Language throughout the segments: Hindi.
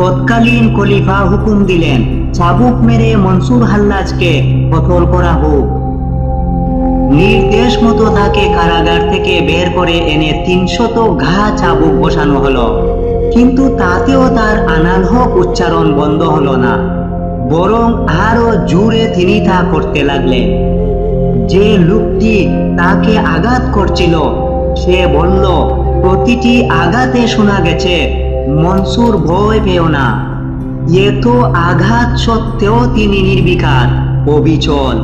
तत्कालीन खलीफा हुकुम दिलेन चाबुक मेरे मंसूर हल्लाज के कतल करा होक। निर्देश मतो ताके कारागार थेके बेर करे एने 300 तो घा चाबुक बसानो हलो, किन्तु तातेओ तार आनाल हक उच्चारण बंद हलो ना, बरं आरो जोरे तिनि ता करते लागलेन। जे लोकटी ताके आघात करछिलो से बोल्लो, प्रतिटी आघाते शोना गेछे मंसूर भय पेओ ना, ये तो आघात सत्त्वेओ तिनि निर्विकार अबिचल।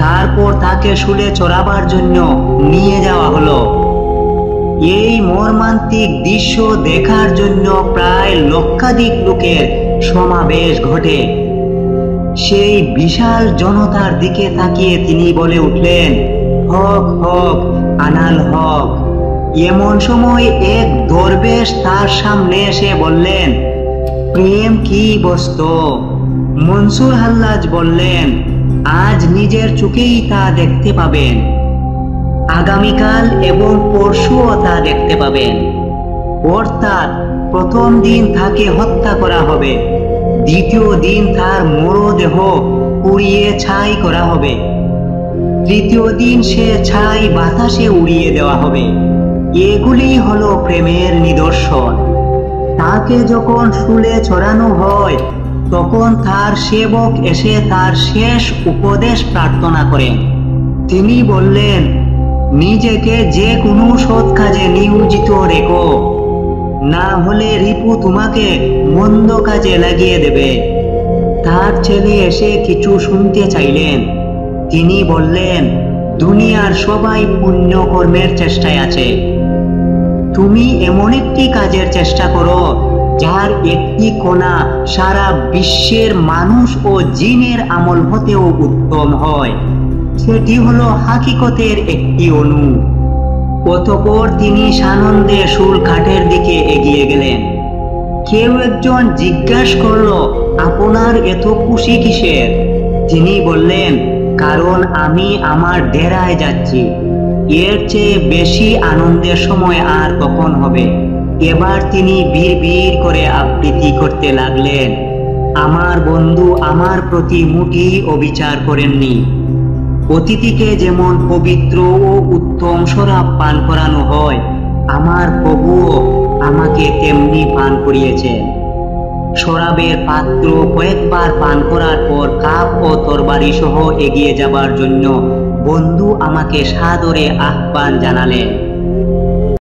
तारपर ताके शुले चोराबार जन्य निये जावा हलो। ये मर्मान्तिक दृश्य देखार जन्य प्राय लक्षाधिक लोकेर समावेश घटे। सेई विशाल जनतार दिके ताकिये तिनि बोले उठलेन, हक हक आनाल हक। एमन समय एक दरवेश तार सामने एसे बोलेन, प्रेम की बस्तु? मंसूर हल्लाज बोलेन, आज निजेर चोखेई ता देखते पाबेन, आगामीकाल एवं परशुओ ता देखते पाबेन। अर्थात प्रथम दिन ताके हत्या करा होबे, द्वितीय दिन तार मृतदेह उड़िये छाई करा होबे, तृतीय दिन से छाई बातासे उड़िये देवा होबे। एगुली हलो प्रेमेर निदर्शन। ताके जखन शूले चढ़ानो हय तखन तार सेवक एसे तार शेष उपदेश प्रार्थना करें। तिनी बोलेन, निजेके जे कोनो सत् काजे नियोजित रेखो, ना होले रिपु तुम्हें मंद काजे लागिए देबे। तार छेले एसे किछु सुनते चाइलेन। तिनी बोलेन, दुनियार सबाई पुण्य कर्मेर चेष्टाय आछे, तुमी एमन एकटी काजेर चेष्टा करो जार एकटी कोना सारा विश्वेर मानुष ओ जिनेर आमल होतेओ उत्तम हय, सेटी हलो हकीकतेर एकटी अणु। अतःपर तिनि सानन्दे शूल काठेर दिके एगिये गेलेन। केउ एकजन जिज्ञासा करलो, आपनार एत खुशी किसेर? तिनि बोलेन, कारण आमि आमार डेराय जाच्छि, एर चेये बेशी आनंदेर समय आर कखन होबे। एबार तिनी भीड़ भीड़ करे आबृत्ति करते लागलेन, आमार बंधु आमार प्रति मुठेई अविचार करेननि, अतिथिके जेमन पवित्र ओ उत्तम शराब पान करानो हय आमार प्रभुओ आमाके तेमनि पान करियेछेन। शराबेर पात्र कयेकबार पान करार पर काप ओ तरबारी सह एगिये जाबार जन्य बंधु आमाके सादरे आह्वान जानालेन।